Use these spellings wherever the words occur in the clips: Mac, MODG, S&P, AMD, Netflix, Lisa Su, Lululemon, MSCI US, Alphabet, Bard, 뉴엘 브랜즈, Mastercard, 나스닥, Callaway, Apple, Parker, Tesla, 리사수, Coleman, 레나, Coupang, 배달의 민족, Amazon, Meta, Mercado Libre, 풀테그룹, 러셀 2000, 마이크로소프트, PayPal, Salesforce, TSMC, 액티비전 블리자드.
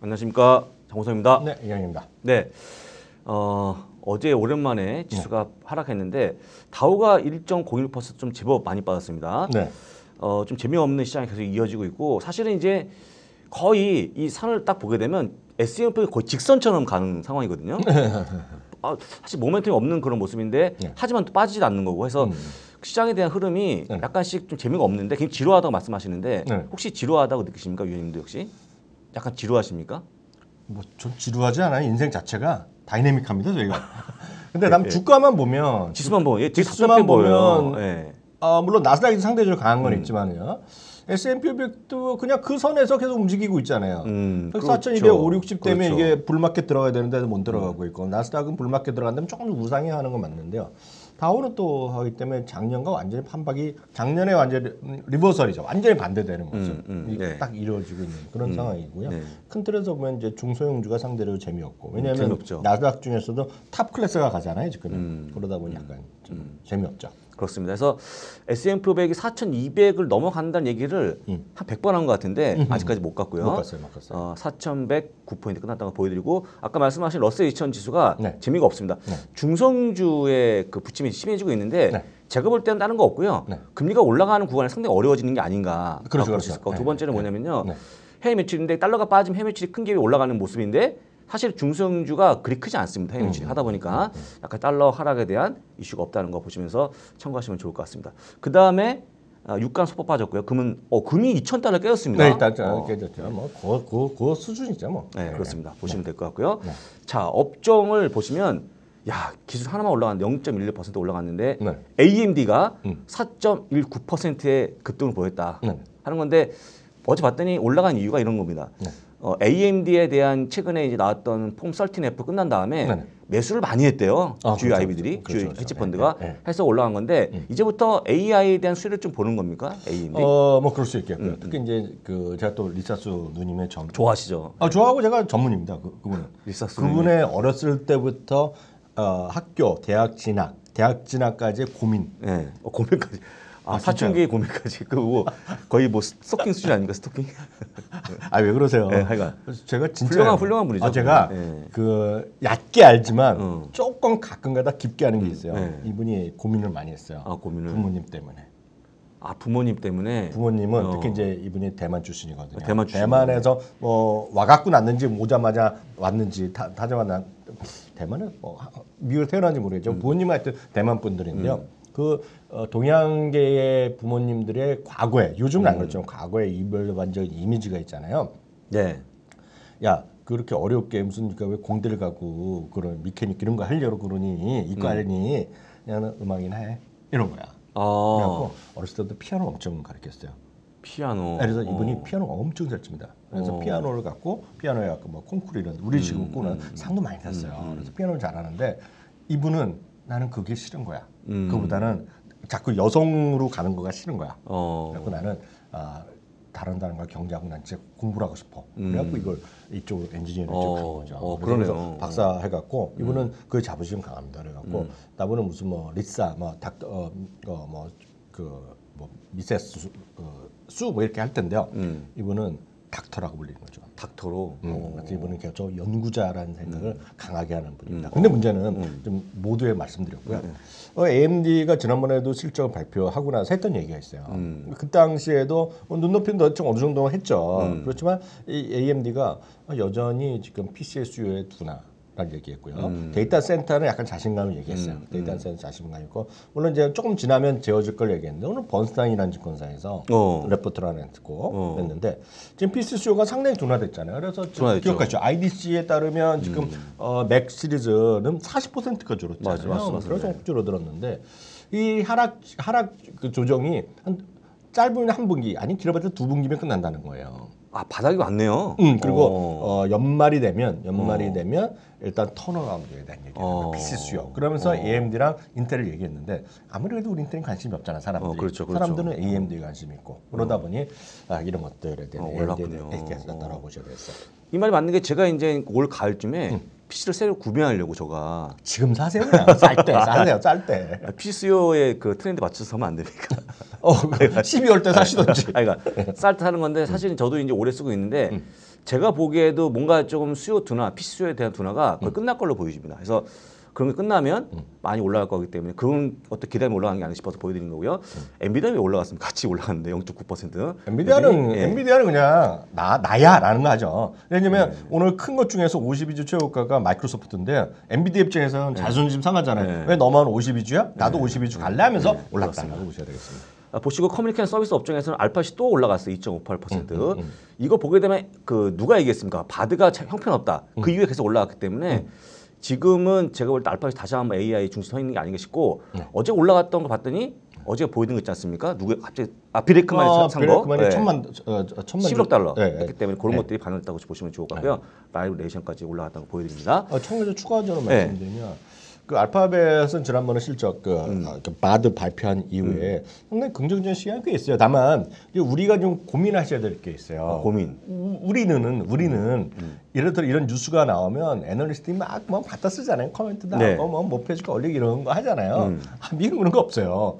안녕하십니까, 장호성입니다. 네, 이경입니다. 네, 어제 오랜만에 지수가 하락했는데 다우가 1.01% 좀 제법 많이 빠졌습니다. 네. 좀 재미없는 시장이 계속 이어지고 있고, 사실은 이제 거의 이 산을 딱 보게 되면 S&P 거의 직선처럼 가는 상황이거든요. 사실 모멘텀이 없는 그런 모습인데, 하지만 또 빠지지 않는 거고 해서 시장에 대한 흐름이 약간씩 좀 재미가 없는데, 굉장히 지루하다고 말씀하시는데 혹시 지루하다고 느끼십니까? 위원님도 역시 약간 지루하십니까? 뭐 전 지루하지 않아요. 인생 자체가 다이내믹합니다, 저희가. 근데 남 주가만 보면, 지수만 보면 예. 물론 나스닥이 상대적으로 강한 건 있지만요, S&P 500도 그냥 그 선에서 계속 움직이고 있잖아요. 4,250 때문에 이게 불마켓 들어가야 되는데 못 들어가고 있고, 나스닥은 불마켓 들어간다면 조금 우상향 하는 건 맞는데요. 다우는 또 하기 때문에 작년과 완전히 판박이, 작년에 완전히 리버설이죠. 완전히 반대되는 거죠. 딱 이루어지고 있는 그런 상황이고요. 큰 틀에서 보면 이제 중소형주가 상대로 재미없고, 왜냐하면 나스닥 중에서도 탑 클래스가 가잖아요, 지금. 그러다 보니 약간 좀 재미없죠. 그렇습니다. 그래서 S&P 500이 4,200을 넘어간다는 얘기를 한 100번 한 것 같은데 아직까지 못 갔고요. 못 갔어요. 4,109포인트 끝났다고 보여드리고, 아까 말씀하신 러셀 2000 지수가 재미가 없습니다. 중성주의 그 부침이 심해지고 있는데 제가 볼 때는 다른 거 없고요. 금리가 올라가는 구간에 상당히 어려워지는 게 아닌가. 그렇죠. 두 번째는 뭐냐면요. 해외 매출인데, 달러가 빠지면 해외 매출이 큰 기업이 올라가는 모습인데, 사실 중소형주가 그리 크지 않습니다. 해외 매출이 하다 보니까 약간 달러 하락에 대한 이슈가 없다는 거 보시면서 참고하시면 좋을 것 같습니다. 그 다음에 유가는 소폭 빠졌고요. 금은 금이 2,000달러 깨졌습니다. 네, 일단 깨졌죠. 뭐 그 수준이죠, 뭐. 네, 그렇습니다. 보시면 될 것 같고요. 자, 업종을 보시면, 야, 기술 하나만 올라갔는데 0.11% 올라갔는데 AMD가 4.19%의 급등을 보였다 하는 건데, 어제 봤더니 올라간 이유가 이런 겁니다. AMD에 대한 최근에 이제 나왔던 폼 13F 끝난 다음에 매수를 많이 했대요. 주요 IB들이, 주요 헤지펀드가 해서 올라간 건데, 이제부터 AI에 대한 수혜를 좀 보는 겁니까, AMD? 뭐 그럴 수 있겠고요. 특히 이제 그 제가 또 리사수 누님의 점 좋아하시죠? 좋아하고 제가 전문입니다. 그분은 리사수 그분의 어렸을 때부터 학교, 대학 진학까지 고민. 고민까지. 사춘기의 고민까지. 그거 거의 뭐 스토킹 수준 아닌가, 스토킹? 왜 그러세요? 제가 진짜 훌륭한 분이죠. 제가 그 얕게 알지만 조금 가끔가다 깊게 하는 게 있어요. 이분이 고민을 많이 했어요. 부모님 때문에. 부모님 때문에. 부모님은 특히 이제 이분이 대만 출신이거든요. 대만에서 뭐 와갖고 났는지, 오자마자 왔는지 대만에 미국에 태어난지 모르겠죠. 부모님은 하여튼 대만 분들인데요. 그 동양계의 부모님들의 과거에, 요즘은 안 그렇죠. 과거에 이별반적 이미지가 있잖아요. 야, 그렇게 어렵게 무슨 왜 공대를 가고 그런 미케닉 이런 거 하려고 그러니, 이거 하려니, 그냥 음악이나 해, 이런 거야. 그래갖고 어렸을 때부터 피아노 엄청 가르쳤어요. 피아노. 그래서 이분이 피아노 엄청 잘 칩니다. 그래서 피아노를 갖고, 피아노에 갖고 뭐 콩쿠르 이런, 우리 지금 꾸는 상도 많이 탔어요. 그래서 피아노를 잘하는데, 이분은 나는 그게 싫은 거야. 그보다는 자꾸 여성으로 가는 거가 싫은 거야. 그래서 나는 다른 걸 경제하고 난 진짜 공부를 하고 싶어. 그래갖고 이걸 이쪽 엔지니어링 쪽 간 거죠. 그래서 박사 해갖고 이분은 그 자부심 강합니다. 그래갖고 나보는 무슨 뭐 리사, 뭐 닥터, 미세스 수 뭐 이렇게 할 텐데요. 이분은 닥터라고 불리는 거죠. 닥터로. 이분은 계속 연구자라는 생각을 강하게 하는 분입니다. 근데 문제는 좀 모두에 말씀드렸고요. AMD가 지난번에도 실적을 발표하고 나서 했던 얘기가 있어요. 그 당시에도 눈높이는 어느 정도 했죠. 그렇지만 이 AMD가 여전히 지금 PC의 수요에 둔화. 얘기했고요. 데이터 센터는 약간 자신감을 얘기했어요. 데이터 센터 자신감 있고, 물론 이제 조금 지나면 재워질 걸 얘기했는데, 오늘 번스타인이라는 증권사에서 레포트라는 듣고 했는데, 지금 PC 수요가 상당히 둔화됐잖아요. 그래서 기억하시죠? IDC에 따르면 지금 맥 시리즈는 40%까지 줄었잖아요. 그래서 줄어들었는데, 이 하락 그 조정이 한 짧으면 한 분기, 아니 길어봤자 두 분기면 끝난다는 거예요. 바닥이 왔네요. 그리고 연말이 되면 일단 턴어라운드에 대한 얘기예요. PC 수요. 그러면서 AMD랑 인텔을 얘기했는데, 아무래도 우리 인텔은 관심이 없잖아, 사람들이. 사람들은 AMD에 관심이 있고, 그러다 보니 이런 것들에 대한 AMD는 따라오셔야 됐어요. 이 말이 맞는 게, 제가 이제 올 가을쯤에 PC를 새로 구매하려고, 저가 지금 사세요. 쌀 때. PC 수요의 그 트렌드 맞춰서 사면 안 됩니까? 12월 때 사시던지. 그러니까 쌀 때 사는 건데 사실은 저도 이제 오래 쓰고 있는데 제가 보기에도 뭔가 조금 수요 둔화, 피수요에 대한 둔화가 거의 끝날 걸로 보여집니다. 그래서 그런 게 끝나면 많이 올라갈 거기 때문에 그런 어떤 기대감이 올라간 게 아닌가 싶어서 보여드린 거고요. 엔비디아 왜 올라갔습니까? 같이 올라갔는데 0.9%. 엔비디아는 그냥 나야라는 거 하죠. 왜냐면 오늘 큰 것 중에서 52주 최고가가 마이크로소프트인데 엔비디아 입장에서는 자존심 상하잖아요. 왜 너만 52주야? 나도 52주 갈래 하면서 올랐다라고 보셔야 되겠습니다. 보시고 커뮤니케이션 서비스 업종에서는 알파시 또 올라갔어요. 2.58%. 이거 보게 되면 그 누가 얘기했습니까? 바드가 형편없다. 그 이후에 계속 올라갔기 때문에 지금은 제가 볼 때 알파벳이 다시 한번 AI 중심 서 있는 게 아닌가 싶고 어제 올라갔던 거 봤더니 어제 보이던 거 있지 않습니까? 누구 갑자기 비레크만이 산 거. 비레크만이 11억 달러 했기 때문에 그런 것들이 반응했다고 보시면 좋을 것 같고요. 라이브 레이션까지 올라갔다고 보여드립니다. 청해서 추가적으로 말씀드리면 그 알파벳은 지난번에 실적 그 바드 발표한 이후에 상당히 긍정적인 시간이 꽤 있어요. 다만 우리가 좀 고민하셔야 될 게 있어요. 우리는 예를 들어 이런 뉴스가 나오면 애널리스트들이 막 뭐 갖다 쓰잖아요. 코멘트도 하고 뭐 못 해줄까 올리기 이런 거 하잖아요. 미국은 그런 거 없어요.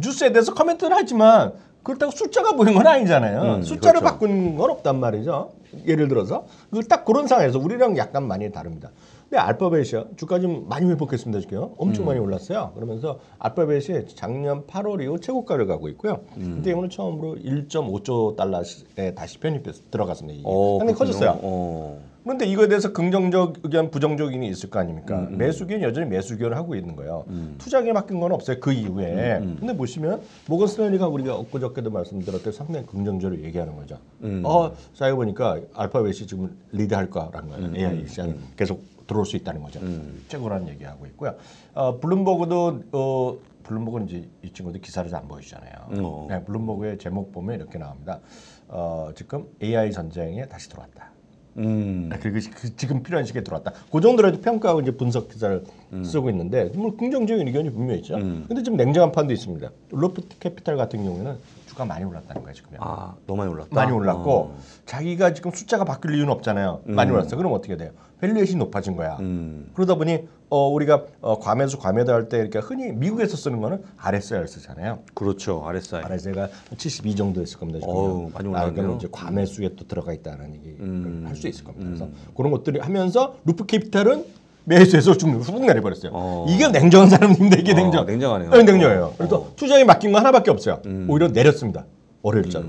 뉴스에 대해서 코멘트는 하지만 그렇다고 숫자가 보인 건 아니잖아요. 숫자를 그렇죠. 바꾼 건 없단 말이죠. 예를 들어서 딱 그런 상황에서 우리랑 약간 많이 다릅니다. 근데 알파벳이요. 주가 좀 많이 회복했습니다. 지금 엄청 많이 올랐어요. 그러면서 알파벳이 작년 8월 이후 최고가를 가고 있고요. 그때 오늘 처음으로 1.5조 달러에 다시 편입해서 들어갔습니다. 이게 상당히 커졌어요. 그런데 이거에 대해서 긍정적 의견, 부정적 의견이 있을 거 아닙니까? 매수견 여전히 매수견을 하고 있는 거예요. 투자에 바뀐 건 없어요. 그 이후에. 근데 보시면 모건 스탠리가 우리가 엊그저께도 말씀드렸듯이 상당히 긍정적으로 얘기하는 거죠. 생각해보니까 알파벳이 지금 리드할 거라는 거예요. AI 시장이 계속 들어올 수 있다는 거죠. 최고라는 얘기하고 있고요. 블룸버그도 블룸버그는 이제 이 친구들 기사를 잘 안 보여주잖아요. 블룸버그의 제목 보면 이렇게 나옵니다. 지금 AI 전쟁에 다시 들어왔다. 그 지금 필요한 시기에 들어왔다. 그 정도라도 평가하고 이제 분석 기사를 쓰고 있는데 뭐 긍정적인 의견이 분명히 있죠. 근데 지금 냉정한 판도 있습니다. 로프트 캐피탈 같은 경우에는 주가 많이 올랐다는 거예요. 지금 너무 많이 올랐다. 많이 올랐고 자기가 지금 숫자가 바뀔 이유는 없잖아요. 많이 올랐어. 그럼 어떻게 돼요? 밸류에이션이 높아진 거야. 그러다 보니 우리가 과매수 과매도 할 때 이렇게 흔히 미국에서 쓰는 거는 RSI를 쓰잖아요. 그렇죠. RSI가 72 정도 있을 겁니다. 지금. 많이 올랐네요. 그러니까 이제 과매수에 또 들어가 있다는 얘기를 할 수 있을 겁니다. 그래서 그런 것들을 하면서 루프 캐피탈은 매수해서 좀 후분 내려버렸어요. 이게 냉정한 사람인데 이게 냉정하네요. 냉정해요. 그래서 투자에 맡긴 거 하나밖에 없어요. 오히려 내렸습니다. 월요일자로.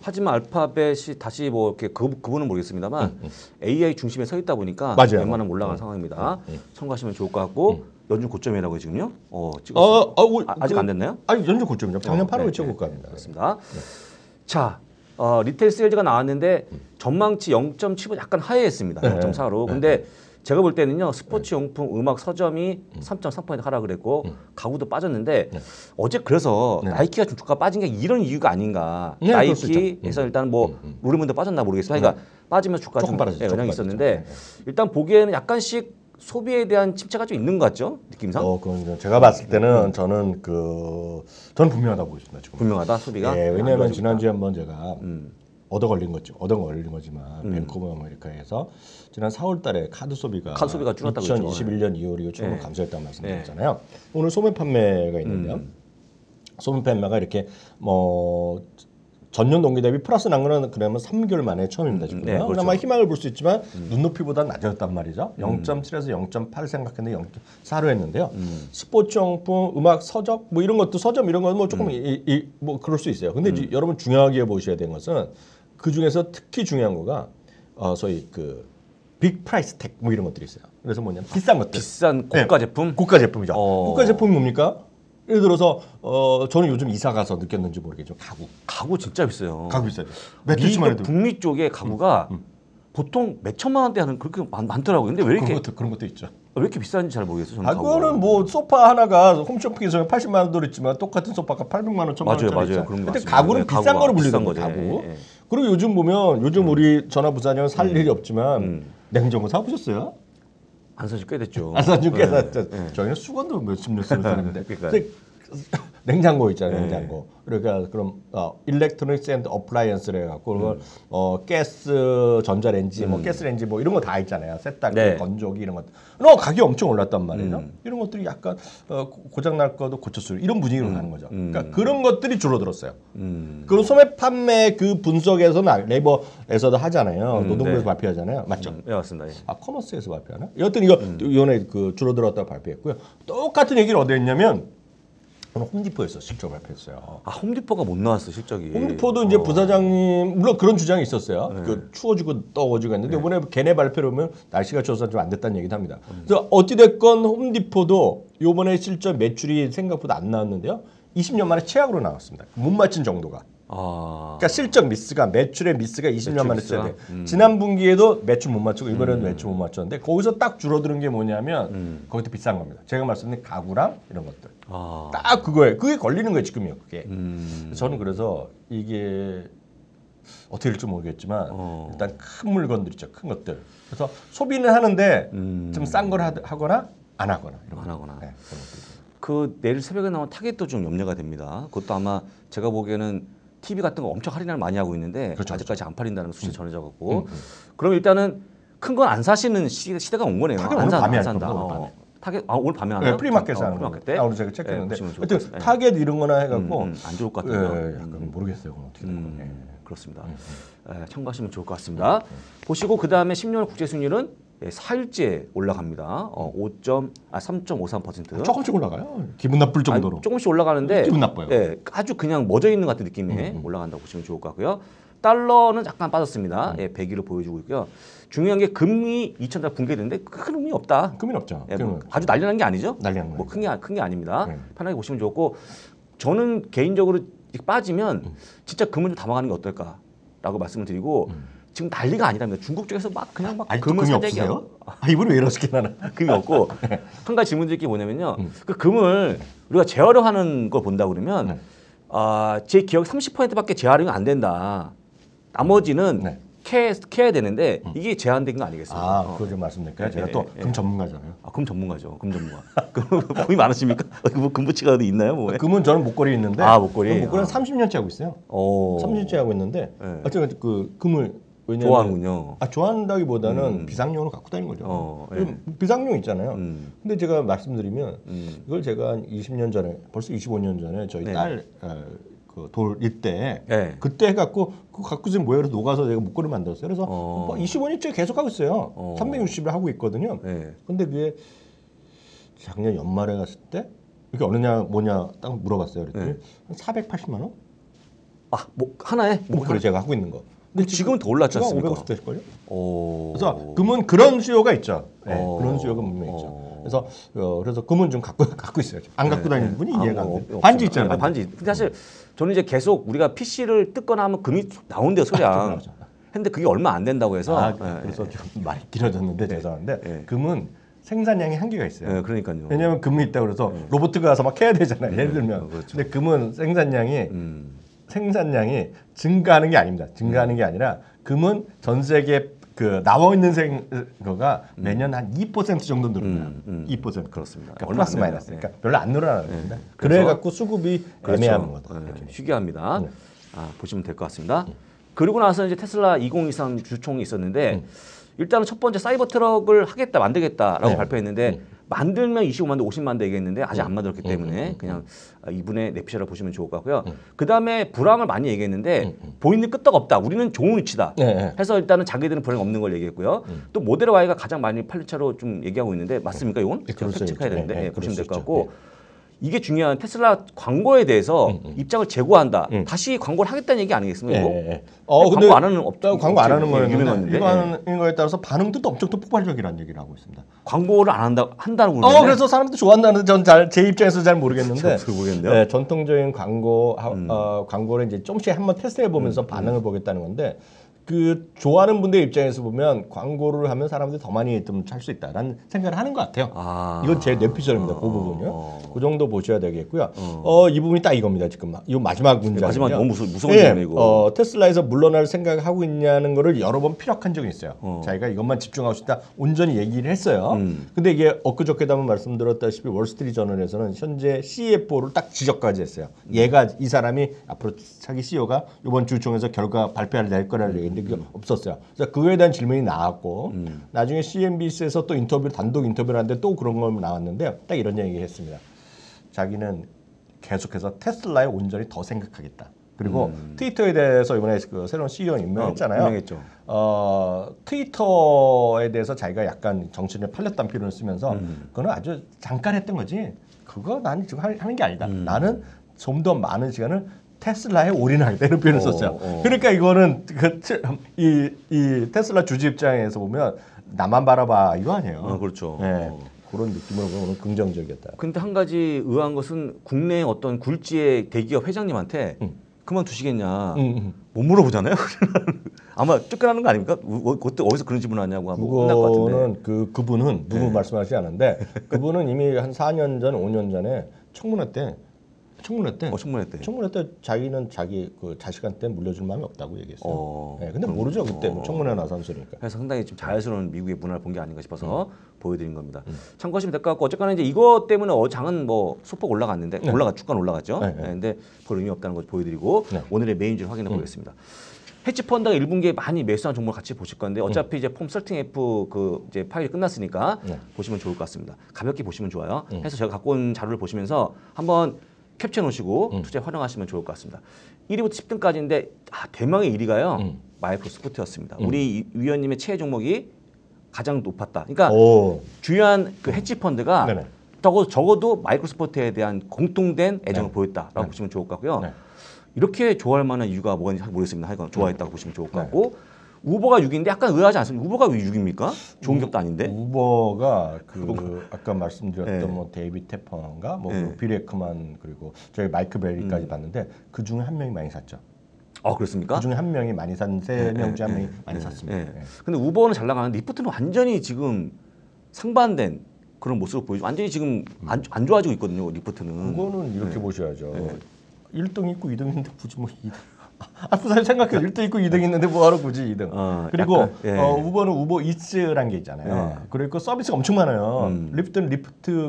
하지만 알파벳이 다시 뭐 이렇게 그분은 모르겠습니다만 AI 중심에 서 있다 보니까 웬만하면 올라간 상황입니다. 참고하시면 좋을 것 같고 연중 고점이라고 지금요? 찍었어요. 아직 안 됐나요? 아니 연중 고점이죠. 작년 8월에 최고가입니다. 그렇습니다. 자. 리테일 세일즈가 나왔는데 전망치 0.7은 약간 하회했습니다. 0.4로. 근데 제가 볼 때는요. 스포츠 용품, 음악, 서점이 3.3% 하락을 했고 가구도 빠졌는데 어제 그래서 나이키가 좀 주가 빠진 게 이런 이유가 아닌가. 나이키에서 일단 뭐 룰루레몬도 빠졌나 모르겠어요. 그러니까 빠지면서 주가 좀 영향이 있었는데 일단 보기에는 약간씩 소비에 대한 침체가 좀 있는 것 같죠? 느낌상? 그건 제가 봤을 때는 저는 저는 분명하다고 보겠습니다. 지금. 분명하다? 소비가? 네, 왜냐하면 지난주에 한번 제가 얻어 걸린 거지만 벤쿠버 아메리카에서 지난 4월 달에 카드 소비가 줄었다고 했죠. 2021년 2월 이후 최근 감소했다고 말씀드렸잖아요. 오늘 소매 판매가 있는데요. 소매 판매가 이렇게 뭐 전년 동기 대비 플러스 난 거는 그러면 3개월 만에 처음입니다. 지금. 그나마 희망을 볼 수 있지만 눈높이보다 낮아졌단 말이죠. 0.7에서 0.8 생각했는데 0.4로 했는데요. 스포츠 용품, 음악, 서적 뭐 이런 것도 서점 이런 건 뭐 조금 뭐 그럴 수 있어요. 근데 여러분 중요하게 보셔야 되는 것은 그 중에서 특히 중요한 거가 소위 그 빅 프라이스 택 뭐 이런 것들이 있어요. 그래서 뭐냐면 비싼 것들. 비싼 고가 제품? 고가 제품이죠. 고가 제품이 뭡니까? 예를 들어서 저는 요즘 이사 가서 느꼈는지 모르겠지만 가구 진짜 비싸요. 가구 비싸요. 며칠만 해도 북미 쪽에 가구가 보통 몇 천만 원대 하는 그렇게 많더라고요. 근데 왜 이렇게 그런 것도 있죠. 왜 이렇게 비싼지 잘 모르겠어요. 저는 그거는 뭐 소파 하나가 홈쇼핑에서 80만 원 돌렸지만 똑같은 소파가 800만 원, 1000만 원짜리 있죠. 근데 가구는 비싼 거로 불리는 거죠. 그리고 요즘 보면 우리 전화부사님은 살 일이 없지만 냉장고 사보셨어요? 안 사지 꽤 됐죠. 저희는 수건도 몇십 년 쓰는 사람인데. 냉장고 있잖아요. 네. 냉장고. 그러니까 그럼 일렉트로닉스 앤드 어플라이언스를 해갖고 그걸 가스 전자레인지, 뭐 가스레인지 뭐 이런 거 다 있잖아요. 세탁기, 네. 건조기 이런 것. 가격이 엄청 올랐단 말이에요. 이런 것들이 약간 고장 날 것도 고쳤을 이런 분위기로 가는 거죠. 그러니까 그런 것들이 줄어들었어요. 그리고 소매 판매 그 분석에서는 레이버에서도 하잖아요. 노동부에서 네. 발표하잖아요. 맞죠? 네, 맞습니다. 예. 아 커머스에서 발표하나? 여튼 이거 이번에 그 줄어들었다고 발표했고요. 똑같은 얘기를 어디 했냐면. 저는 홈디포에서 실적 발표했어요. 아 홈디포가 못 나왔어 실적이. 홈디포도 이제 부사장님 물론 그런 주장이 있었어요. 네. 그 추워지고 떠워지고 했는데 네. 이번에 걔네 발표를 보면 날씨가 추워서 좀 안 됐다는 얘기도 합니다. 그래서 어찌됐건 홈디포도 이번에 실적 매출이 생각보다 안 나왔는데요. 20년 만에 최악으로 나왔습니다. 못 맞춘 정도가. 아... 그러니까 실적 미스가 매출의 미스가 20년 만에 있어요. 지난 분기에도 매출 못 맞추고 이번에도 매출 못 맞췄는데 거기서 딱 줄어드는 게 뭐냐면 거기도 비싼 겁니다. 제가 말씀드린 가구랑 이런 것들. 아... 딱 그거예요. 그게 걸리는 거예요. 지금이요. 그게. 저는 그래서 이게 어떻게 될지 모르겠지만 일단 큰 물건들 있죠. 큰 것들. 그래서 소비는 하는데 좀 싼 걸 하거나 안 하거나. 이런 안 하거나. 네, 그런 것들. 그 내일 새벽에 나온 타겟도 좀 염려가 됩니다. 그것도 아마 제가 보기에는 TV 같은 거 엄청 할인을 많이 하고 있는데 그렇죠, 아직까지 그렇죠. 안 팔린다는 소식이 전해져갖고 그럼 일단은 큰 건 안 사시는 시대가 온 거네요. 타겟 오늘 밤에 안 산다. 타겟 아 오늘 밤에 안 하나? 네, 프리마켓에 하는 프리마켓 때? 오늘 제가 체크했는데 하여튼 타겟 이런 거나 해갖고 안 좋을 것 같아요. 약간 모르겠어요. 그건 어떻게 될 건데. 그렇습니다. 참고하시면 좋을 것 같습니다. 보시고 그 다음에 10년 국제수익률은 4일째 올라갑니다. 3.53%. 조금씩 올라가요? 기분 나쁠 정도로. 아니, 조금씩 올라가는데 기분 나빠요. 예, 아주 그냥 멎어 있는 것 같은 느낌에 올라간다고 보시면 좋을 것 같고요. 달러는 약간 빠졌습니다. 예, 100위로 보여주고 있고요. 중요한 게 금이 2,000달러 붕괴됐는데 큰 의미 없다. 금이 없죠. 예, 뭐 아주 난리난 게 아니죠. 난리난 뭐 큰 게 아닙니다. 편하게 보시면 좋고 저는 개인적으로 빠지면 진짜 금을 담아가는 게 어떨까라고 말씀을 드리고 지금 난리가 아니랍니다. 중국 쪽에서 막 그냥 막 금을 사재기하고. 아, 이분이 왜 이러시게 하나? 금이 없고 네. 한 가지 질문 드릴 게 뭐냐면요. 그 금을 우리가 재활용하는 걸 본다 그러면 제 기억에 30%밖에 재활용이 안 된다. 나머지는 네. 캐야 되는데 이게 제한된 거 아니겠어요? 아, 그거 좀 말씀드릴까요? 제가 또 금 전문가잖아요. 아, 금 전문가죠. 금 전문가. 금이 많으십니까? 뭐 금부치가 어디 있나요? 뭐? 금은 저는 목걸이 있는데. 아, 목걸이. 목걸이는 30년째 하고 있어요. 30년째 하고 있는데 어쨌든 그 금을 좋아하군요. 아, 좋아한다기보다는 비상용으로 갖고 다니는 거죠. 예. 비상용 있잖아요. 근데 제가 말씀드리면 이걸 제가 한 20년 전에 벌써 25년 전에 저희 네. 딸 그 돌일 때 네. 그때 해갖고 그 갖고 있으면 뭐야 그래서 녹아서 제가 목걸이 만들었어요. 그래서 25년째 계속 하고 있어요. 360을 하고 있거든요. 네. 근데 그게 작년 연말에 갔을 때 이게 어느냐 뭐냐 딱 물어봤어요. 그랬더니 네. 한 480만 원? 아, 뭐 하나에? 목걸이 하나? 제가 하고 있는 거. 근데 지금은 더 올랐지 않습니까? 500원씩 될걸요? 그래서 금은 그런 수요가 있죠. 네, 그런 수요가 분명히 있죠. 그래서 금은 좀 갖고 있어요. 안 갖고 다니는 분이 이해가 안 돼요. 반지 있잖아요. 반지. 근데 사실 저는 이제 계속 우리가 PC를 뜯거나 하면 금이 나온대요, 소량. 근데 그게 얼마 안 된다고 해서 그래서 좀 많이 길어졌는데 죄송한데 금은 생산량이 한계가 있어요. 네, 그러니까요. 왜냐하면 금이 있다고 그래서 로봇가 가서 막 해야 되잖아요. 예를 들면. 그렇죠. 근데 금은 생산량이 증가하는 게 아닙니다. 증가하는 게 아니라 금은 전 세계 그 나와 있는 거가 매년 한 2% 정도 늘어나요. 2% 그렇습니다. 그러니까 플러스 마이너스. 그러니까 별로 안 늘어나는 겁니다. 네. 그래갖고 수급이 애매한 거죠. 그렇죠. 네. 희귀합니다. 네. 아, 보시면 될 것 같습니다. 그리고 나서 이제 테슬라 2023 주총이 있었는데 일단은 첫 번째 사이버 트럭을 하겠다 만들겠다라고 네. 발표했는데. 만들면 25만 대, 50만 대 얘기했는데 아직 안 만들었기 때문에 그냥 이분의 내피셜을 보시면 좋을 것 같고요. 그 다음에 불황을 많이 얘기했는데 보이는 끄떡 없다. 우리는 좋은 위치다. 해서 일단은 자기들은 불황이 없는 걸 얘기했고요. 또 모델 Y가 가장 많이 팔린 차로 좀 얘기하고 있는데 맞습니까? 이건? 제가 체크해야 되는데 보시면 될 것 같고 이게 중요한 테슬라 광고에 대해서 입장을 제고한다. 다시 광고를 하겠다는 얘기 아니겠습니까? 광고 안 하는 없다. 광고 안 하는 거는 유명한데 이거는 거에 따라서 반응도 엄청 또 폭발적이라는 얘기를 하고 있습니다. 광고를 안 한다는 거는 그래서 사람들도 좋아한다는데 전 제 입장에서 잘 모르겠는데. 네, 전통적인 광고를 이제 조금씩 한번 테스트해 보면서 반응을 보겠다는 건데 그 좋아하는 분들 입장에서 보면 광고를 하면 사람들이 더 많이 좀 찰 수 있다라는 생각을 하는 것 같아요. 아. 이건 제 뇌피셜입니다. 그 부분요. 그 정도 보셔야 되겠고요. 이 부분이 딱 이겁니다. 지금 이 마지막 문장. 마지막 너무 무서운 얘기네 이거. 테슬라에서 물러날 생각을 하고 있냐는 거를 여러 번 피력한 적이 있어요. 자기가 이것만 집중하고 싶다 온전히 얘기를 했어요. 근데 이게 엊그저께도 한번 말씀드렸다시피 월스트리트 저널에서는 현재 CFO를 딱 지적까지 했어요. 얘가 이 사람이 앞으로 자기 CEO가 이번 주 중에서 결과 발표를 낼 거라는 얘기인데. 그게 없었어요. 그래서 그거에 대한 질문이 나왔고 나중에 CNBC에서 또 단독 인터뷰를 하는데 또 그런 걸 나왔는데 딱 이런 얘기 했습니다. 자기는 계속해서 테슬라에 온전히 더 생각하겠다. 그리고 트위터에 대해서 이번에 그 새로운 CEO 임명했잖아요. 트위터에 대해서 자기가 약간 정치인의 팔렸다는 표현을 쓰면서 그거는 아주 잠깐 했던 거지 그거 난 지금 하는 게 아니다. 나는 좀 더 많은 시간을 테슬라에 올인하겠다 이런 표현을 썼어요. 그러니까 이거는 이 테슬라 주주 입장에서 보면 나만 바라봐 이거 아니에요. 그렇죠. 네, 그런 느낌으로 보면 긍정적이었다. 근데 한 가지 의아한 것은 국내 어떤 굴지의 대기업 회장님한테 그만두시겠냐 못 물어보잖아요. 아마 쫓겨나는 거 아닙니까? 그때 어디서 그런 질문을 하냐고 하면 혼날 것 같은데. 그분은 누구 말씀하시지 않은데 그분은 이미 한 4년 전, 5년 전에 청문회 때 자기는 자기 그 자식한테 물려줄 마음이 없다고 얘기했어요. 네, 근데 모르죠 그때 청문회 나선 소리니까. 그래서 상당히 좀 자연스러운 미국의 문화를 본 게 아닌가 싶어서 보여드린 겁니다. 참고하시면 될 것 같고 어쨌거나 이제 이거 때문에 장은 뭐 소폭 올라갔는데 네. 주가는 올라갔죠. 네, 근데 별 의미 없다는 걸 보여드리고 오늘의 메인주를 확인해 보겠습니다. 헤지펀드가 1분기에 많이 매수한 종목을 같이 보실 건데 어차피 이제 폼 설팅 F 그 이제 파일이 끝났으니까 보시면 좋을 것 같습니다. 가볍게 보시면 좋아요. 해서 제가 갖고 온 자료를 보시면서 한번 캡처해 놓으시고 투자에 활용하시면 좋을 것 같습니다. 1위부터 10등까지인데 대망의 1위가요. 마이크로소프트였습니다. 우리 위원님의 최애 종목이 가장 높았다. 그러니까 주요한 그 헤지펀드가 적어도 마이크로소프트에 대한 공통된 애정을 보였다라고 보시면 좋을 것 같고요. 이렇게 좋아할 만한 이유가 뭐가 있는지 모르겠습니다. 하여간 좋아했다고 보시면 좋을 것 같고 우버가 6위인데 약간 의아하지 않습니까? 우버가 왜 6위입니까? 좋은 기업도 아닌데. 우버가 그 아까 말씀드렸던 뭐 데이비 테퍼인가, 뭐 루피 에크만 그리고 저희 마이크 베리까지 봤는데 그 중에 한 명이 많이 샀죠. 아 그렇습니까? 그 중에 한 명이 많이 산 세 명 중에 한 명이 많이 샀습니다. 근데 우버는 잘 나가는데 리프트는 완전히 지금 상반된 그런 모습을 보이죠. 완전히 지금 안 좋아지고 있거든요. 리프트는. 그거는 이렇게 보셔야죠. 1등 있고 2등 있는데 굳이 뭐 2등. 앞서 생각해도 1등 있고 2등 있는데 뭐하러 굳이 2등. 그리고 약간, 우버는 우버 이츠라는 게 있잖아요. 그리고 서비스가 엄청 많아요. 리프트는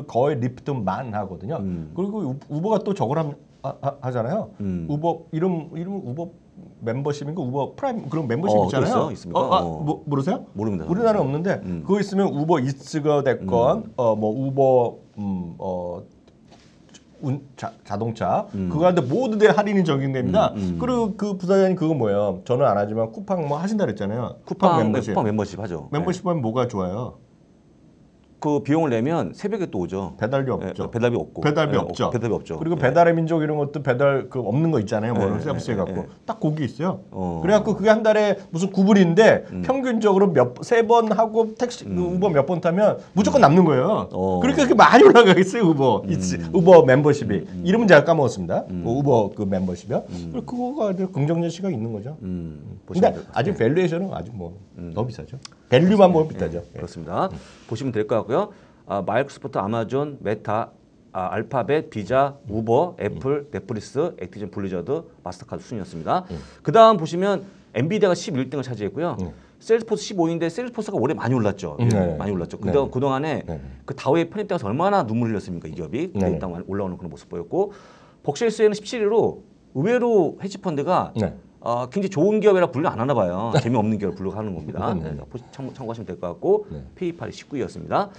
거의 리프트만 하거든요. 그리고 우버가 또 저걸 하잖아요. 우버 이름은 우버 멤버십인가 우버 프라임 그런 멤버십 있잖아요. 있습니까? 모르세요? 모릅니다. 우리나라에 없는데 그거 있으면 우버 이츠가 됐건 뭐 우버 자동차 그거한테 모두 다 할인이 적용됩니다. 그리고 그 부사장님 그거 뭐예요? 저는 안 하지만 쿠팡 뭐 하신다 그랬잖아요. 쿠팡 멤버십 하죠. 멤버십 하면 뭐가 좋아요? 그 비용을 내면 새벽에 또 오죠. 배달비 없죠. 그리고 배달의 민족 이런 것도 배달 그 없는 거 있잖아요. 뭐 서비스해 갖고 딱 거기 있어요. 그래갖고 그게 한 달에 무슨 9불인데 평균적으로 세 번 하고 택시 우버 몇 번 타면 무조건 남는 거예요. 그러니까 그렇게 많이 올라가겠어요 우버. 우버 멤버십이 이름은 제가 까먹었습니다. 우버 그 멤버십이요. 그거가 긍정적 시각이 있는 거죠. 근데 아직 밸류에이션은 아직 뭐 너무 비싸죠. 밸류만 보면 비싸죠. 그렇습니다. 보시면 될 것 같고. 마이크로소프트, 아마존, 메타, 알파벳, 비자, 우버, 애플, 넷플릭스, 액티비전 블리자드, 마스터카드 순이었습니다. 그 다음 보시면 엔비디아가 11등을 차지했고요. 셀스포스 15인데 셀스포스가 올해 많이 올랐죠. 많이 올랐죠. 그동안에 그 다우의 편입되어서 얼마나 눈물 흘렸습니까 이 기업이. 일단 올라오는 그런 모습 보였고 버크셔에서는 17위로 의외로 헤지펀드가 굉장히 좋은 기업이라 분류 안 하나 봐요. 재미없는 기업을 분류하는 겁니다. 참고하시면 될 것 같고 페이팔이 19위였습니다.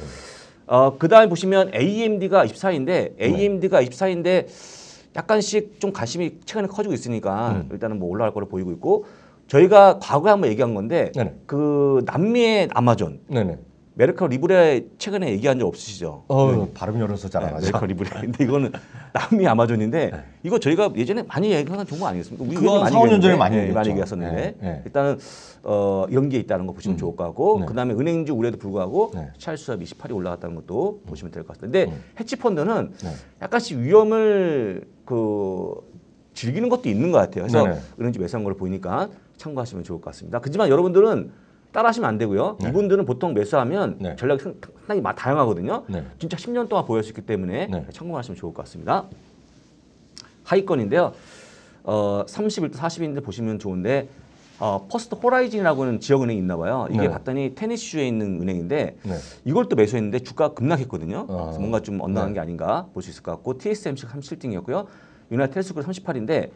그 다음에 보시면 AMD가 24위인데 약간씩 좀 관심이 최근에 커지고 있으니까 일단은 뭐 올라갈 거로 보이고 있고 저희가 과거에 한번 얘기한 건데 그 남미의 아마존 메르카도 리브레 최근에 얘기한 적 없으시죠? 발음 열어서 잘 안 하죠. 메르카도 리브레. 근데 이거는 남미 아마존인데 이거 저희가 예전에 많이 얘기한 종목 아니겠습니까? 그건 4, 5년 전에 많이 얘기했었는데 일단은 이런 게 있다는 거 보시면 좋을 것 같고 그다음에 은행주 우려에도 불구하고 찰수압이 28이 올라갔다는 것도 보시면 될 것 같습니다. 근데 헤지펀드는 약간씩 위험을 그 즐기는 것도 있는 것 같아요. 그래서 은행주 매수한 걸 보니까 참고하시면 좋을 것 같습니다. 그렇지만 여러분들은 따라하시면 안 되고요. 네. 이분들은 보통 매수하면 네. 전략이 상당히 다양하거든요. 네. 진짜 10년 동안 보여주기 때문에 네. 참고하시면 좋을 것 같습니다. 하위권인데요. 30일도 40일인데 보시면 좋은데 퍼스트 호라이즌이라고는 지역은행이 있나 봐요. 이게 네. 봤더니 테네시주에 있는 은행인데 네. 이걸 또 매수했는데 주가 급락했거든요. 그래서 뭔가 좀 엇나간 네. 게 아닌가 볼 수 있을 것 같고 TSMC 37등이었고요. 유나이텔스그룹 38인데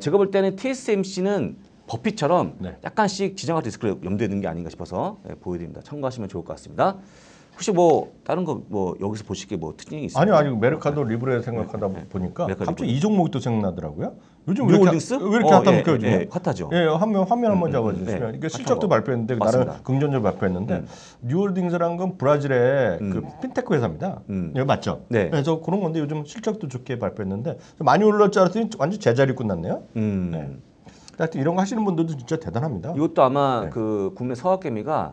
제가 볼 때는 TSMC는 버핏처럼 네. 약간씩 지정학 리스크를 염두에 두는 게 아닌가 싶어서 네, 보여드립니다. 참고하시면 좋을 것 같습니다. 혹시 뭐 다른 거 뭐 여기서 보실 게 뭐 특징이 있어요? 아니요. 메르카도 리브레 생각하다 네. 보니까 갑자기 이 종목이 또 생각나더라고요. 요즘 왜 이렇게 핫합니까? 요즘 핫하죠. 예, 화면 한번 잡아주시면 이게 실적도 발표했는데 맞습니다. 나름 긍정적으로 발표했는데 뉴홀딩스라는 건 브라질의 그 핀테크 회사입니다. 예, 맞죠? 네. 그래서 그런 건데 요즘 실적도 좋게 발표했는데 많이 올랐지 않았더니 완전 제자리 끝났네요. 네. 하여튼 이런 거 하시는 분들도 진짜 대단합니다. 이것도 아마 네. 그 국내 서학개미가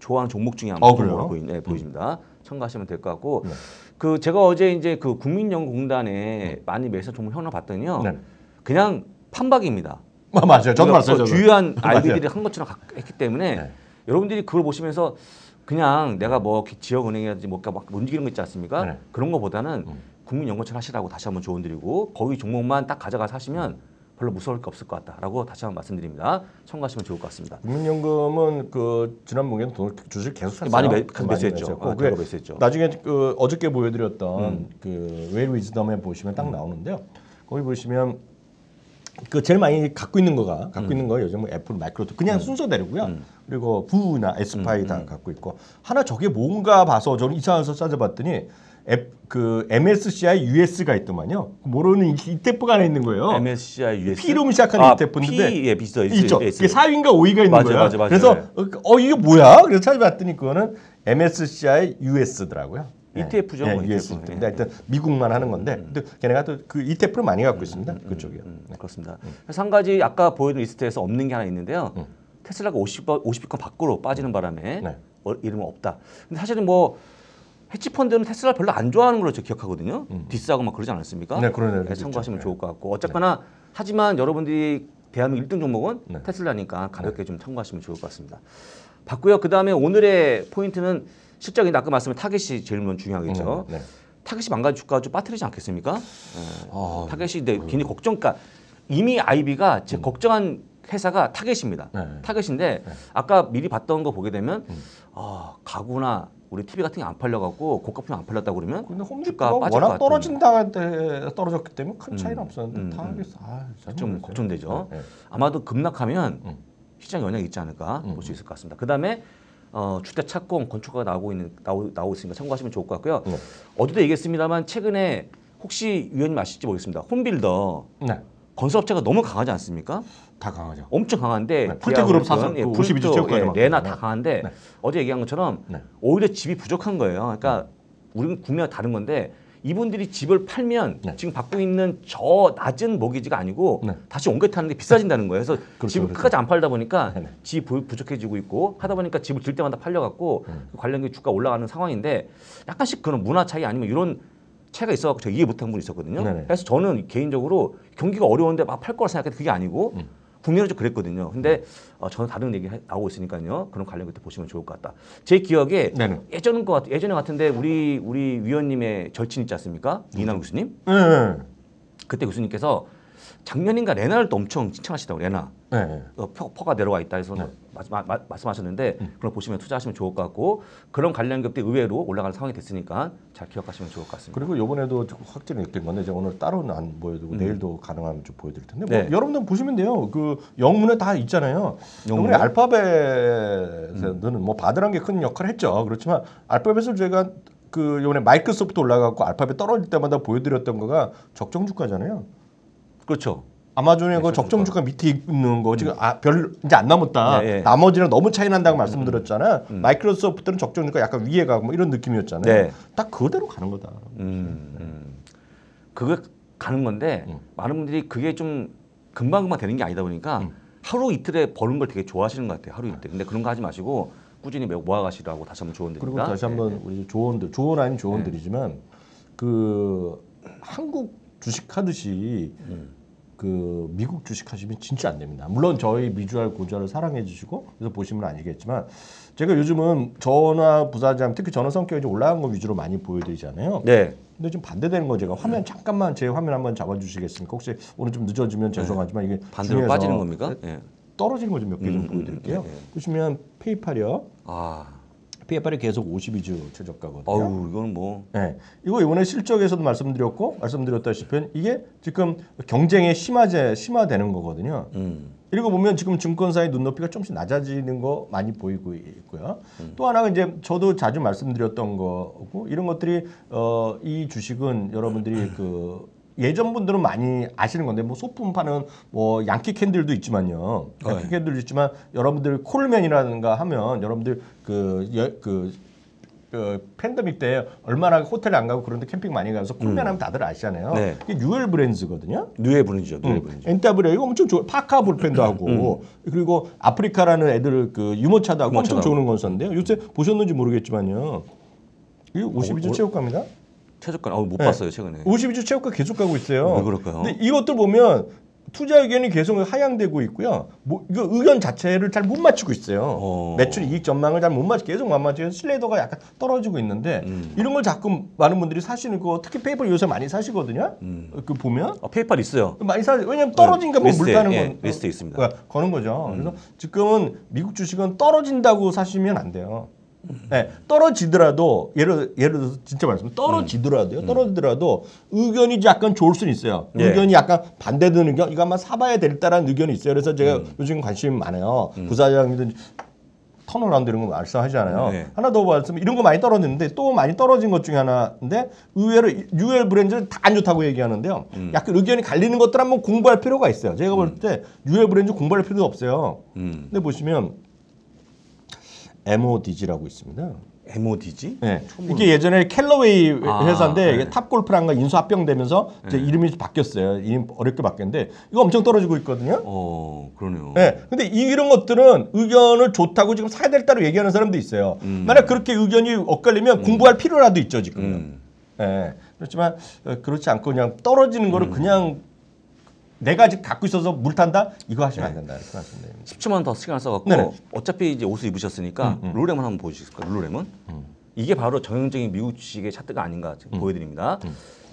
좋아하는 종목 중에 한 종목으로 보입니다. 참고하시면 될 것 같고 네. 그 제가 어제 이제 그 국민연구공단에 많이 매수 종목 현황 봤더니요. 네. 그냥 판박입니다. 아, 맞아요. 저도 봤어요. 주요한 아이디들이 한 것처럼 했기 때문에 네. 여러분들이 그걸 보시면서 그냥 내가 뭐 지역은행이라든지 뭔가 막 움직이는 거 있지 않습니까? 네. 그런 거보다는 국민연구원처럼 하시라고 다시 한번 조언 드리고 거기 종목만 딱 가져가서 하시면 별로 무서울 게 없을 것 같다라고 다시 한번 말씀드립니다. 참고하시면 좋을 것 같습니다. 국민연금은 그 지난 분기에는 돈을 주식 계속 샀어요. 많이 매수했죠. 나중에 그 어저께 보여드렸던 그 웨일 위즈덤에 보시면 딱 나오는데요. 거기 보시면 그 제일 많이 갖고 있는 거가 요즘 애플, 마이크로소프트 그냥 순서대로고요. 그리고 부나 에스파이 다 갖고 있고 하나 저게 뭔가 봐서 저는 이상해서 찾아봤더니. 그 MSCI US가 있더만요. 모르는 이태프가 하나 있는 거예요. MSCI US. P로 시작하는 이태프인데 P, 예, 비슷해요. 있죠. 이게 4위인가 5위가 있는 거예요. 맞아. 그래서 이게 뭐야? 그래서 찾아봤더니 그거는 MSCI US더라고요. ETF죠. 네, ETF. 근데 일단 미국만 하는 건데, 근데 걔네가 또 그 ETF를 많이 갖고 있습니다. 그쪽이요. 그렇습니다. 그래서 한 가지 아까 보여드린 리스트에서 없는 게 하나 있는데요. 테슬라가 50비트코인 밖으로 빠지는 바람에 이름은 없다. 근데 사실은 뭐 헤지펀드는 테슬라 별로 안 좋아하는 걸로 제가 기억하거든요. 디스하고 막 그러지 않았습니까? 네, 그러네요. 네, 참고하시면 좋을 것 같고 어쨌거나 하지만 여러분들이 대한민국 1등 종목은 테슬라니까 가볍게 좀 참고하시면 좋을 것 같습니다. 봤고요. 그 다음에 오늘의 포인트는 실적인데 아까 말씀드린 타겟이 제일 먼저 중요하겠죠. 타겟이 망가진 주가 좀 빠뜨리지 않겠습니까? 타겟이 괜히 걱정가 이미 IB가 제 걱정한 회사가 타겟입니다. 타겟인데 아까 미리 봤던 거 보게 되면 가구나 우리 TV 같은 게 안 팔려갖고 고가품 안 팔렸다고 그러면 근데 홈주가 워낙 떨어진다 떨어졌기 때문에 큰 차이는 없었는데 좀 걱정되죠. 네. 아마도 급락하면 시장 영향이 있지 않을까 볼 수 있을 것 같습니다. 그다음에 주택 착공 건축가가 나오고 있으니까 참고하시면 좋을 것 같고요. 어제도 얘기했습니다만 최근에 혹시 위원님 아실지 모르겠습니다. 홈빌더 건설업체가 너무 강하지 않습니까? 다 강하죠. 엄청 강한데 풀테그룹 사서 52주 채우까지 내나 다 강한데 어제 얘기한 것처럼 오히려 집이 부족한 거예요. 그러니까 우리는 국내와 다른 건데 이분들이 집을 팔면 지금 받고 있는 저 낮은 모기지가 아니고 다시 옮겨타는 게 비싸진다는 거예요. 그래서 집을 끝까지 안 팔다 보니까 집이 부족해지고 있고 하다 보니까 집을 들 때마다 팔려갖고 관련된 주가 올라가는 상황인데 약간씩 그런 문화 차이 아니면 이런 차이가 있어갖고 제가 이해 못한 분이 있었거든요. 그래서 저는 개인적으로 경기가 어려운데 막 팔 거라 생각했는데 그게 아니고 국내로 좀 그랬거든요. 근데 저는 다른 얘기 나오고 있으니까요. 그런 관련 그때 보시면 좋을 것 같다. 제 기억에 예전에 같은데 우리 위원님의 절친 있지 않습니까? 이남 교수님. 그때 교수님께서 작년인가 레나를 또 엄청 칭찬하시더라고요. 레나. 퍼가 내려와 있다 해서 말씀하셨는데 그걸 보시면 투자하시면 좋을 것 같고 그런 관련 기업들이 의외로 올라가는 상황이 됐으니까 잘 기억하시면 좋을 것 같습니다. 그리고 이번에도 확진이 있던 건데 제가 오늘 따로는 안 보여드리고 내일도 가능하면 좀 보여드릴 텐데 뭐 여러분들 보시면 돼요. 그 영문에 다 있잖아요. 영문에 알파벳에는 뭐 바드란 게 큰 역할을 했죠. 그렇지만 알파벳을 저희가 그 이번에 마이크로소프트 올라가고 알파벳 떨어질 때마다 보여드렸던 거가 적정 주가잖아요. 그렇죠. 아마존의 그 적정 주가 밑에 있는 거 지금 별 이제 안 남았다. 나머지는 너무 차이 난다고 말씀드렸잖아. 마이크로소프트는 적정 주가 약간 위에 가고 뭐 이런 느낌이었잖아요. 딱 그대로 가는 거다. 그게 가는 건데 많은 분들이 그게 좀 금방금방 되는 게 아니다 보니까 하루 이틀에 버는 걸 되게 좋아하시는 것 같아요. 하루 이틀. 근데 그런 거 하지 마시고 꾸준히 모아가시라고 다시 한번 조언드립니다. 그리고 다시 한번 우리 조언 아닌 조언들이지만 그 한국 주식 하듯이 그 미국 주식 하시면 진짜 안 됩니다. 물론 저희 미주알 고주알을 사랑해 주시고 그래서 보시면 아니겠지만 제가 요즘은 전화 부사장 특히 전화 성격이 좀 올라간 거 위주로 많이 보여드리잖아요. 네. 근데 좀 반대되는 거 제가 화면 잠깐만 제 화면 한번 잡아주시겠습니까? 혹시 오늘 좀 늦어지면 죄송하지만 이게 반대로 빠지는 겁니까? 네. 떨어지는 거 좀 몇 개 좀 보여드릴게요. 네. 보시면 페이팔이요. 아. 페이팔이 계속 52주 최저가거든요. 아우 이거는 뭐. 네, 이거 이번에 실적에서도 말씀드렸다시피 이게 지금 경쟁에 심화되는 거거든요. 이러고 보면 지금 증권사의 눈높이가 조금씩 낮아지는 거 많이 보이고 있고요. 또 하나가 이제 저도 자주 말씀드렸던 거고 이런 것들이 이 주식은 여러분들이 그. 예전 분들은 많이 아시는 건데 뭐 소품 파는 뭐 양키 캔들도 있지만요. 양키 캔들도 있지만 여러분들 콜맨이라든가 하면 여러분들 팬데믹 때 얼마나 호텔 안 가고 그런데 캠핑 많이 가서 콜맨 하면 다들 아시잖아요. 네. 이게 뉴엘 브랜즈거든요. 뉴엘 브랜즈죠. 뉴엘 브랜즈. 엔타브레 이거 엄청 좋아. 파카 볼펜도 하고 그리고 아프리카라는 애들 그 유모차도 하고 엄청 좋은 건사인데요. 요새 보셨는지 모르겠지만요. 이게 52주 최고가입니다. 최저가 못 봤어요 최근에. 52주 최저가 계속 가고 있어요. 왜 그럴까요? 근데 이것들 보면 투자 의견이 계속 하향되고 있고요. 뭐 이거 의견 자체를 잘 못 맞추고 있어요. 매출 이익 전망을 잘 못 맞추고 계속 못 맞추고 신뢰도가 약간 떨어지고 있는데 이런 걸 자꾸 많은 분들이 사시는 거 특히 페이팔 요새 많이 사시거든요. 그 보면 페이팔 있어요. 많이 사 왜냐면 떨어진가 뭐 물가는 건 리스트에 있습니다. 거는 거죠. 그래서 지금은 미국 주식은 떨어진다고 사시면 안 돼요. 네, 떨어지더라도 예를 들어서 진짜 말씀 떨어지더라도요. 떨어지더라도 의견이 약간 좋을 수는 있어요. 의견이 약간 반대되는 의견 이거 아마 사봐야 될다라는 의견이 있어요. 그래서 제가 요즘 관심 많아요. 부사장이든 턴어라운드 이런 거 말씀하시잖아요. 네. 하나 더 말씀 이런 거 많이 떨어졌는데 또 많이 떨어진 것 중에 하나인데 의외로 UL 브랜즈는 다 안 좋다고 얘기하는데요. 약간 의견이 갈리는 것들 한번 공부할 필요가 있어요. 제가 볼 때 UL 브랜즈 공부할 필요도 없어요. 근데 보시면. MODG라고 있습니다. MODG? 네. 이게 예전에 캘러웨이 회사인데 이게 탑골프랑과 인수합병되면서 이제 이름이 바뀌었어요. 이름 어렵게 바뀌었는데 이거 엄청 떨어지고 있거든요. 그러네요. 네. 근데 이런 것들은 의견을 좋다고 지금 사야 될다로 얘기하는 사람도 있어요. 만약 그렇게 의견이 엇갈리면 공부할 필요라도 있죠 지금은. 네. 그렇지만 그렇지 않고 그냥 떨어지는 거를 그냥 내가 아직 갖고 있어서 물 탄다? 이거 하시면 안 된다. 이렇게 말씀드립니다. 10초만 더 시간을 써갖고 네네. 어차피 이제 옷을 입으셨으니까 룰루레몬 한번 보여주실까요? 룰루레몬. 이게 바로 전형적인 미국 주식의 차트가 아닌가 지금 보여드립니다.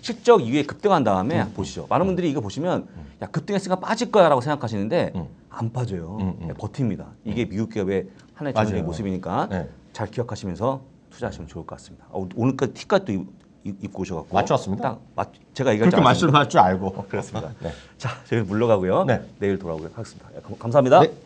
실적 이후에 급등한 다음에 보시죠. 많은 분들이 이거 보시면 야 급등했으니까 빠질 거야 라고 생각하시는데 안 빠져요. 버팁니다. 이게 미국 기업의 하나의 전형적인 모습이니까 네. 잘 기억하시면서 투자하시면 좋을 것 같습니다. 오늘까지 티까지 입고 오셔갖고 맞춰왔습니다. 딱 제가 얘기할 줄 알고 그렇게 맞출 줄 알고 그렇습니다. 네. 자 저희 물러가고요. 네. 내일 돌아오도록 하겠습니다. 감사합니다. 네.